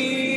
Me